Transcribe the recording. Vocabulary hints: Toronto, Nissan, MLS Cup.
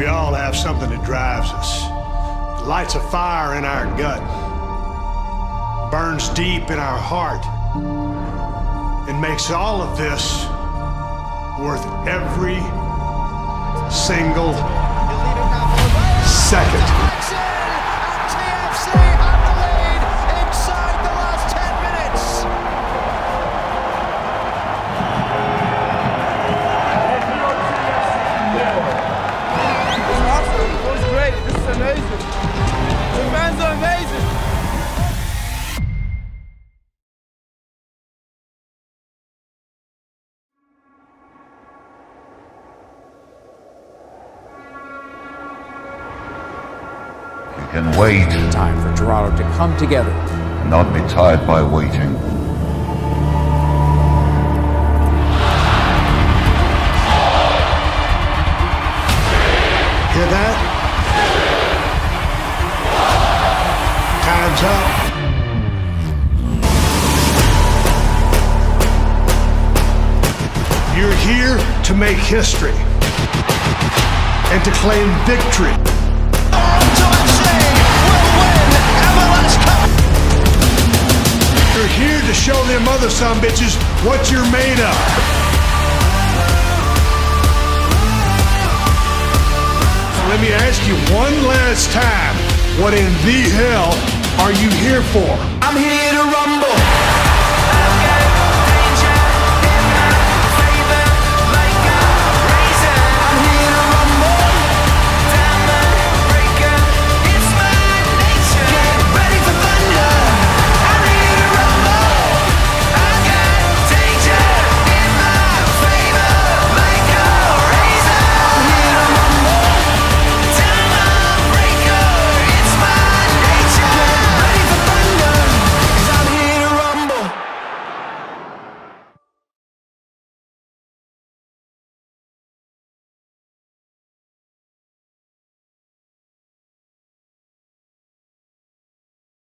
We all have something that drives us. It lights a fire in our gut, burns deep in our heart, and makes all of this worth every single second. Amazing. The fans are amazing. You can wait. Time for Toronto to come together. And not be tired by waiting. Hear that? Time's up. You're here to make history and to claim victory. Toronto FC will win MLS Cup. You're here to show them other sumbitches what you're made of. So let me ask you one last time. What in the hell are you here for? I'm here.